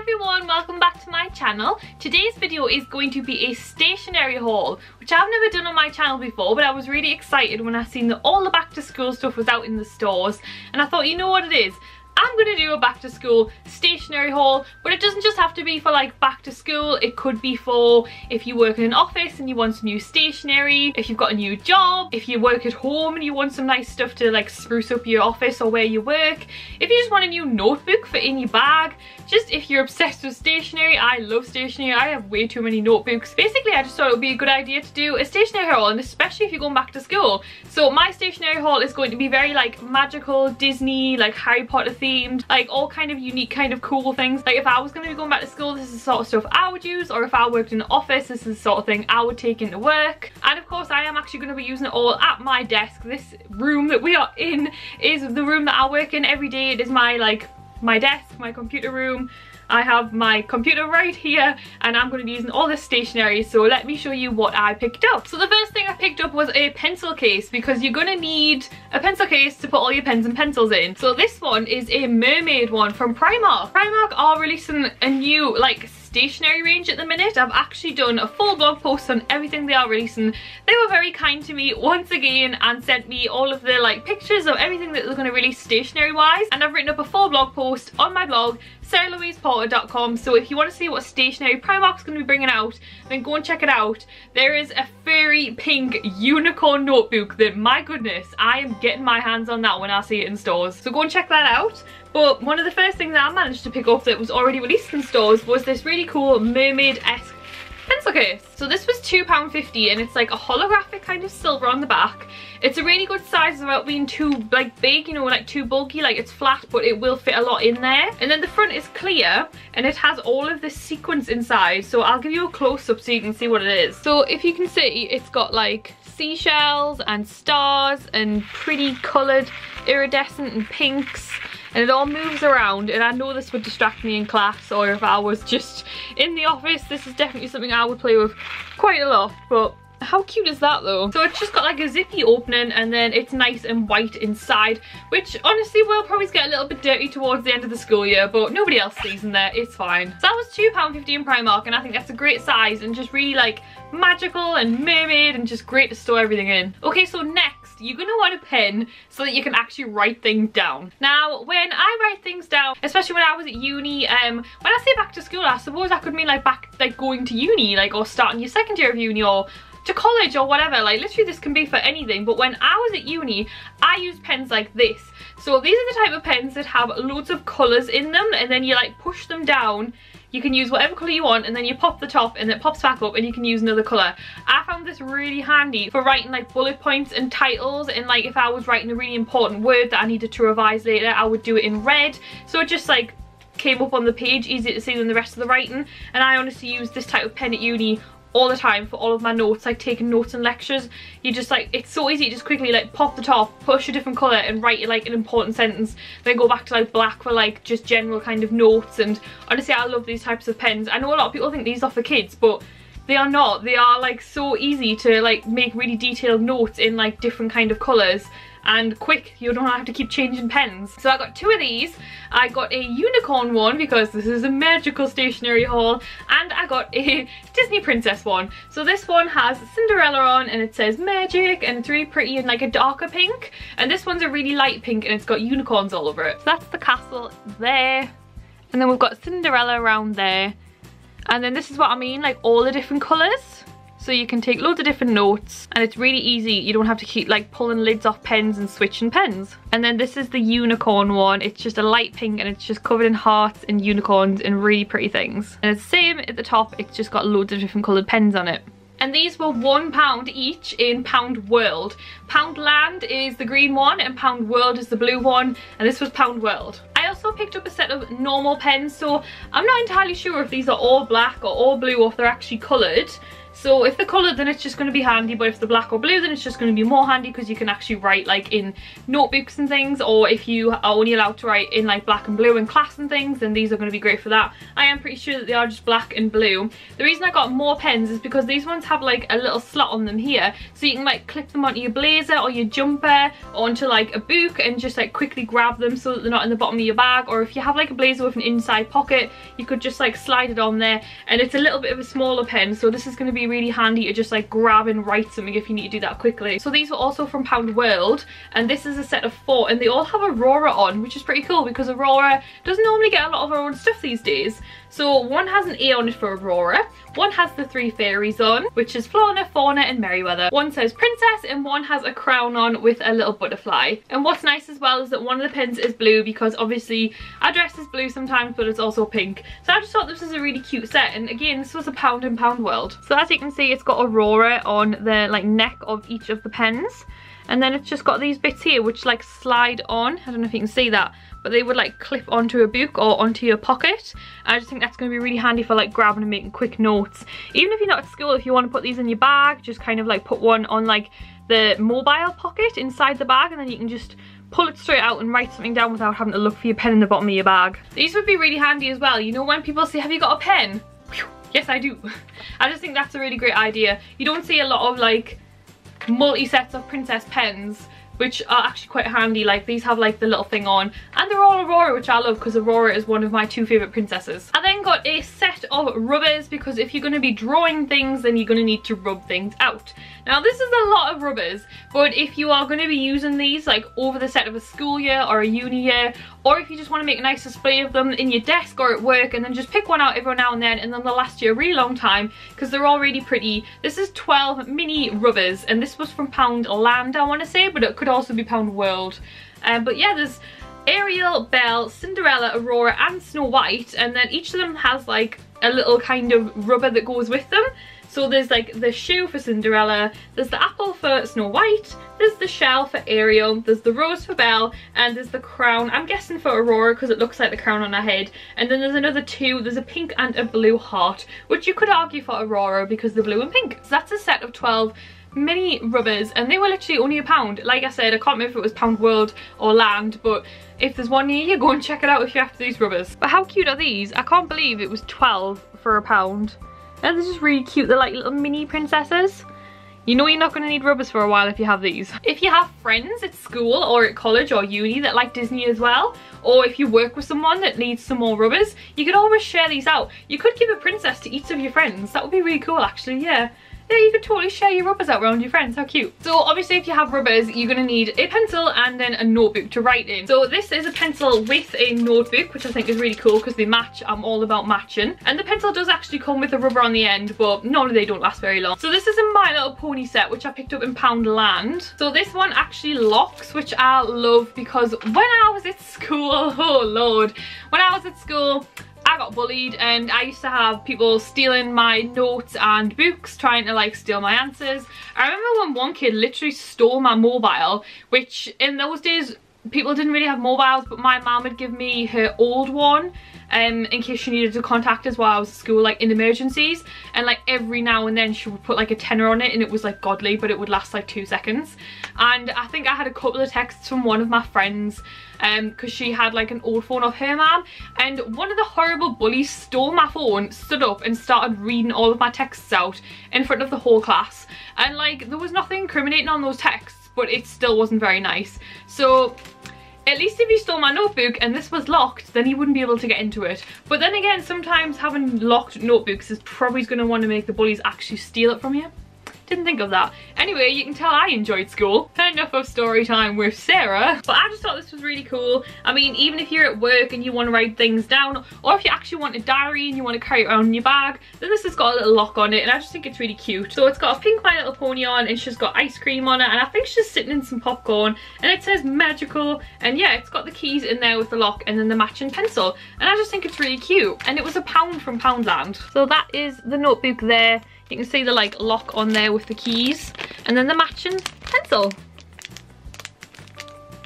everyone, welcome back to my channel. Today's video is going to be a stationery haul, which I've never done on my channel before, but I was really excited when I seen that all the back to school stuff was out in the stores, and I thought, you know what it is, I'm going to do a back to school stationery haul, but it doesn't just have to be for like back to school. It could be for if you work in an office and you want some new stationery, if you've got a new job, if you work at home and you want some nice stuff to like spruce up your office or where you work, if you just want a new notebook for in your bag, just if you're obsessed with stationery. I love stationery. I have way too many notebooks. Basically, I just thought it would be a good idea to do a stationery haul, and especially if you're going back to school. So my stationery haul is going to be very like magical, Disney, like Harry Potter themed, like all kind of unique, kind of cool things. Like if I was going to be going back to school, this is the sort of stuff I would use, or if I worked in an office, this is the sort of thing I would take into work. And of course I am actually going to be using it all at my desk. This room that we are in is the room that I work in every day. It is my desk, my computer room. I have my computer right here, and I'm going to be using all this stationery, so let me show you what I picked up. So the first thing I picked up was a pencil case, because you're going to need a pencil case to put all your pens and pencils in. So this one is a mermaid one from Primark. Primark are releasing a new like stationery range at the minute. I've actually done a full blog post on everything they are releasing. They were very kind to me once again and sent me all of the like pictures of everything that they're going to release stationery wise, and I've written up a full blog post on my blog, sarahlouiseporter.com. So if you want to see what stationery Primark's going to be bringing out, then go and check it out. There is a fairy pink unicorn notebook that, my goodness, I am getting my hands on that when I see it in stores, so go and check that out. But one of the first things that I managed to pick up that was already released in stores was this really cool mermaid-esque pencil case. So this was £2.50, and it's like a holographic kind of silver on the back. It's a really good size without being too like big, you know, like too bulky. Like it's flat, but it will fit a lot in there. And then the front is clear, and it has all of this sequence inside. So I'll give you a close-up so you can see what it is. So if you can see, it's got like seashells and stars and pretty coloured iridescent and pinks, and it all moves around. And I know this would distract me in class, or if I was just in the office, this is definitely something I would play with quite a lot. But how cute is that though? So it's just got like a zippy opening, and then it's nice and white inside, which honestly will probably get a little bit dirty towards the end of the school year, but nobody else stays in there, it's fine. So that was £2.50 in Primark, and I think that's a great size and just really like magical and mermaid and just great to store everything in. Okay, so next you're going to want a pen so that you can actually write things down. Now, when I write things down, especially when I was at uni, when I say back to school, I suppose that could mean like back, like going to uni, like, or starting your second year of uni, or to college or whatever. Like literally this can be for anything. But when I was at uni, I used pens like this. So these are the type of pens that have loads of colours in them, and then you like push them down. You can use whatever colour you want, and then you pop the top and it pops back up and you can use another colour. I found this really handy for writing like bullet points and titles, and like if I was writing a really important word that I needed to revise later, I would do it in red. So it just like came up on the page, easier to see than the rest of the writing. And I honestly used this type of pen at uni all the time for all of my notes, like taking notes and lectures. You just like, it's so easy, you just quickly like pop the top, push a different colour and write like an important sentence, then go back to like black for like just general kind of notes. And honestly, I love these types of pens. I know a lot of people think these are for kids, but they are not. They are like so easy to like make really detailed notes in like different kind of colours, and quick, you don't have to keep changing pens. So I got two of these. I got a unicorn one because this is a magical stationery haul, and I got a Disney princess one. So this one has Cinderella on, and it says magic, and it's really pretty in like a darker pink, and this one's a really light pink and it's got unicorns all over it. So that's the castle there, and then we've got Cinderella around there, and then this is what I mean, like all the different colours. So you can take loads of different notes, and it's really easy. You don't have to keep like pulling lids off pens and switching pens. And then this is the unicorn one. It's just a light pink, and it's just covered in hearts and unicorns and really pretty things. And it's the same at the top, it's just got loads of different coloured pens on it. And these were £1 each in Poundworld. Poundland is the green one and Poundworld is the blue one, and this was Poundworld. I also picked up a set of normal pens, so I'm not entirely sure if these are all black or all blue or if they're actually coloured. So if the colour, then it's just going to be handy, but if the black or blue, then it's just going to be more handy because you can actually write like in notebooks and things, or if you are only allowed to write in like black and blue in class and things, then these are going to be great for that. I am pretty sure that they are just black and blue. The reason I got more pens is because these ones have like a little slot on them here, so you can like clip them onto your blazer or your jumper or onto like a book and just like quickly grab them so that they're not in the bottom of your bag, or if you have like a blazer with an inside pocket, you could just like slide it on there. And it's a little bit of a smaller pen, so this is going to be really handy to just like grab and write something if you need to do that quickly. So these were also from Poundworld, and this is a set of 4, and they all have Aurora on, which is pretty cool because Aurora doesn't normally get a lot of her own stuff these days. So one has an E on it for Aurora, one has the 3 fairies on, which is Flora, Fauna and Meriwether, one says princess, and one has a crown on with a little butterfly. And what's nice as well is that one of the pens is blue, because obviously our dress is blue sometimes, but it's also pink. So I just thought this was a really cute set, and again this was a pound in Poundworld. So as you can see, it's got Aurora on the like neck of each of the pens, and then it's just got these bits here which like slide on. I don't know if you can see that, but they would like clip onto a book or onto your pocket. I just think that's going to be really handy for like grabbing and making quick notes. Even if you're not at school, if you want to put these in your bag, just kind of like put one on like the mobile pocket inside the bag, and then you can just pull it straight out and write something down without having to look for your pen in the bottom of your bag. These would be really handy as well. You know, when people say, have you got a pen? Yes, I do. I just think that's a really great idea. You don't see a lot of like multi-sets of princess pens, which are actually quite handy. Like these have like the little thing on, and they're all Aurora, which I love because Aurora is one of my 2 favourite princesses. I then got a set of rubbers, because if you're going to be drawing things, then you're going to need to rub things out. Now this is a lot of rubbers, but if you are going to be using these like over the set of a school year or a uni year, or if you just want to make a nice display of them in your desk or at work, and then just pick one out every now and then they'll last you a really long time because they're all really pretty. This is 12 mini rubbers, and this was from Poundland, I want to say, but it could also be Poundworld. But yeah, there's Ariel, Belle, Cinderella, Aurora and Snow White, and then each of them has like a little kind of rubber that goes with them. So there's like the shoe for Cinderella, there's the apple for Snow White, there's the shell for Ariel, there's the rose for Belle, and there's the crown, I'm guessing for Aurora because it looks like the crown on her head. And then there's another 2, there's a pink and a blue heart, which you could argue for Aurora because they're blue and pink. So that's a set of 12 mini rubbers, and they were literally only a £1. Like I said, I can't remember if it was Poundworld or Land, but if there's one near you, go and check it out if you're after these rubbers. But how cute are these? I can't believe it was 12 for a £1. And this is really cute. They're like little mini princesses. You know you're not going to need rubbers for a while if you have these. If you have friends at school or at college or uni that like Disney as well, or if you work with someone that needs some more rubbers, you could always share these out. You could give a princess to each of your friends. That would be really cool actually, yeah. Yeah, you could totally share your rubbers out around your friends, how cute. So obviously if you have rubbers, you're going to need a pencil and then a notebook to write in. So this is a pencil with a notebook, which I think is really cool because they match. I'm all about matching. And the pencil does actually come with a rubber on the end, but normally they don't last very long. So this is a My Little Pony set, which I picked up in Poundland. So this one actually locks, which I love because when I was at school, oh lord, when I was at school, I got bullied, and I used to have people stealing my notes and books, trying to like steal my answers. I remember when one kid literally stole my mobile, which in those days people didn't really have mobiles, but my mum would give me her old one in case she needed to contact us while I was at school, like in emergencies. And like every now and then she would put like a £10 on it, and it was like godly, but it would last like 2 seconds. And I think I had a couple of texts from one of my friends because she had like an old phone of her mum, and one of the horrible bullies stole my phone, stood up and started reading all of my texts out in front of the whole class. And like there was nothing incriminating on those texts, but it still wasn't very nice. So at least if he stole my notebook and this was locked, then he wouldn't be able to get into it. But then again, sometimes having locked notebooks is probably going to want to make the bullies actually steal it from you. Didn't think of that. Anyway, you can tell I enjoyed school. Enough of story time with Sarah. But I just thought this was really cool. I mean, even if you're at work and you want to write things down, or if you actually want a diary and you want to carry it around in your bag, then this has got a little lock on it, and I just think it's really cute. So it's got a pink My Little Pony on, and she's got ice cream on it, and I think she's sitting in some popcorn, and it says magical, and yeah, it's got the keys in there with the lock and then the matching pencil, and I just think it's really cute. And it was a £1 from Poundland. So that is the notebook there. You can see the like lock on there with the keys, and then the matching pencil.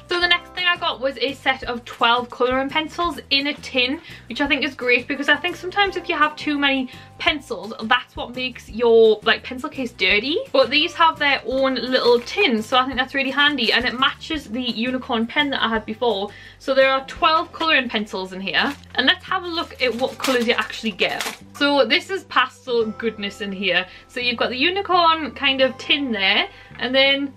So the next thing I I got was a set of 12 colouring pencils in a tin, which I think is great because I think sometimes if you have too many pencils, that's what makes your like pencil case dirty. But these have their own little tin, so I think that's really handy, and it matches the unicorn pen that I had before. So there are 12 colouring pencils in here, and let's have a look at what colours you actually get. So this is pastel goodness in here. So you've got the unicorn kind of tin there, and then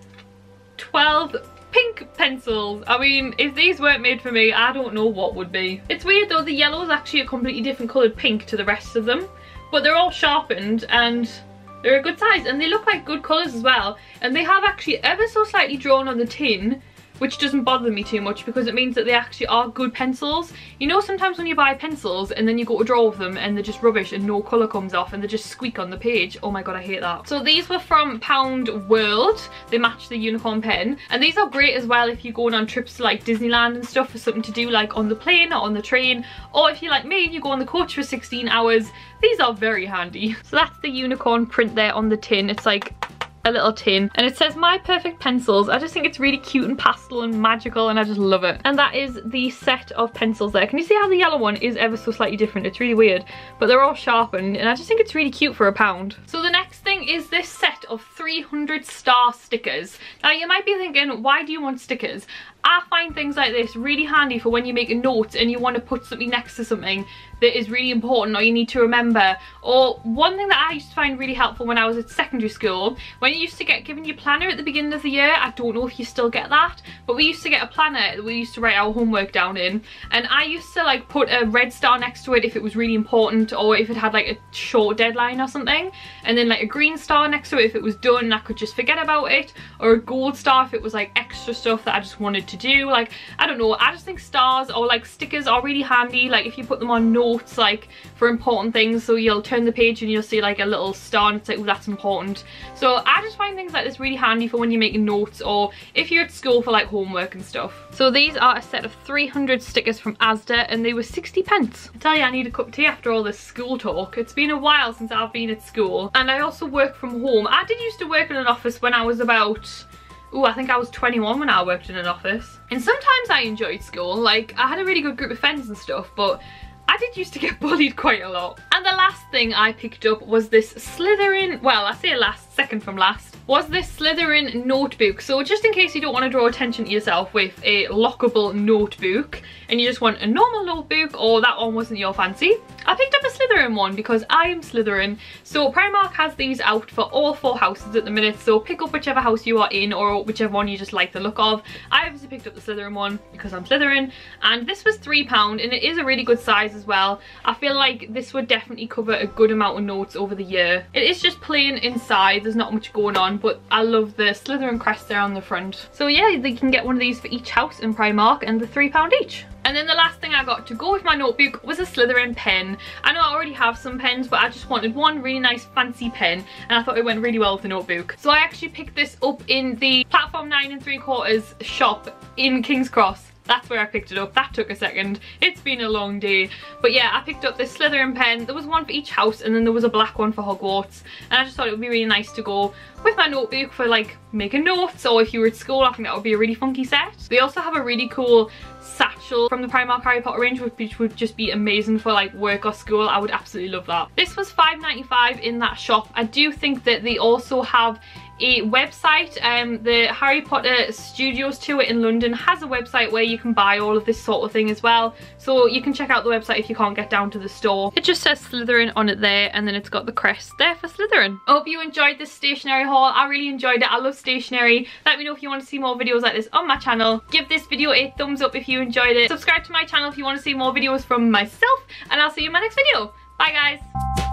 12 pink pencils. I mean, if these weren't made for me, I don't know what would be. It's weird though, the yellow is actually a completely different coloured pink to the rest of them, but they're all sharpened and they're a good size, and they look like good colours as well. And they have actually ever so slightly drawn on the tin, which doesn't bother me too much because it means that they actually are good pencils. You know, sometimes when you buy pencils and then you go to draw with them and they're just rubbish and no colour comes off and they just squeak on the page. Oh my god, I hate that. So these were from Poundworld. They match the unicorn pen, and these are great as well if you're going on trips to like Disneyland and stuff for something to do like on the plane or on the train, or if you're like me, you go on the coach for 16 hours. These are very handy. So that's the unicorn print there on the tin. It's like a little tin, and it says My Perfect Pencils. I just think it's really cute and pastel and magical, and I just love it. And that is the set of pencils there. Can you see how the yellow one is ever so slightly different? It's really weird, but they're all sharpened, and I just think it's really cute for £1. So the next thing is this set of 300 star stickers. Now you might be thinking, why do you want stickers? I find things like this really handy for when you make a note and you want to put something next to something that is really important or you need to remember. Or one thing that I used to find really helpful when I was at secondary school, when you used to get given your planner at the beginning of the year, I don't know if you still get that, but we used to get a planner that we used to write our homework down in, and I used to like put a red star next to it if it was really important or if it had like a short deadline or something, and then like a green star next to it if it was done and I could just forget about it, or a gold star if it was like extra stuff that I just wanted to do. Like, I don't know, I just think stars or like stickers are really handy, like if you put them on notes like for important things, so you'll turn the page and you'll see like a little star and it's like, oh, that's important. So I just find things like this really handy for when you're making notes or if you're at school for like homework and stuff. So these are a set of 300 stickers from Asda, and they were 60p. I tell you, I need a cup of tea after all this school talk. It's been a while since I've been at school, and I also work from home. I did used to work in an office when I was about, ooh, I think I was 21 when I worked in an office. And sometimes I enjoyed school, like I had a really good group of friends and stuff, but I did used to get bullied quite a lot. And the last thing I picked up was this Slytherin, well, I say last, second from last, was this Slytherin notebook. So just in case you don't want to draw attention to yourself with a lockable notebook and you just want a normal notebook, or that one wasn't your fancy, I picked up a Slytherin one because I am Slytherin. So Primark has these out for all 4 houses at the minute, so pick up whichever house you are in or whichever one you just like the look of. I obviously picked up the Slytherin one because I'm Slytherin, and this was £3 and it is a really good size as well. I feel like this would definitely cover a good amount of notes over the year. It is just plain inside, there's not much going on, but I love the Slytherin crest there on the front. So yeah, they can get one of these for each house in Primark, and they're £3 each. And then the last thing I got to go with my notebook was a Slytherin pen. I know I already have some pens, but I just wanted one really nice fancy pen, and I thought it went really well with the notebook. So I actually picked this up in the Platform 9 3/4 shop in King's Cross. That's where I picked it up. That took a second. It's been a long day. But yeah, I picked up this Slytherin pen. There was one for each house, and then there was a black one for Hogwarts. And I just thought it would be really nice to go with my notebook for like making notes, or if you were at school, I think that would be a really funky set. They also have a really cool satchel from the Primark Harry Potter range, which would just be amazing for like work or school. I would absolutely love that. This was £5.95 in that shop. I do think that they also have a website. The Harry Potter Studios tour in London has a website where you can buy all of this sort of thing as well, so you can check out the website if you can't get down to the store. It just says Slytherin on it there, and then it's got the crest there for Slytherin. I hope you enjoyed this stationery haul. I really enjoyed it. I love stationery. Let me know if you want to see more videos like this on my channel. Give this video a thumbs up if you enjoyed it. Subscribe to my channel if you want to see more videos from myself, and I'll see you in my next video. Bye guys.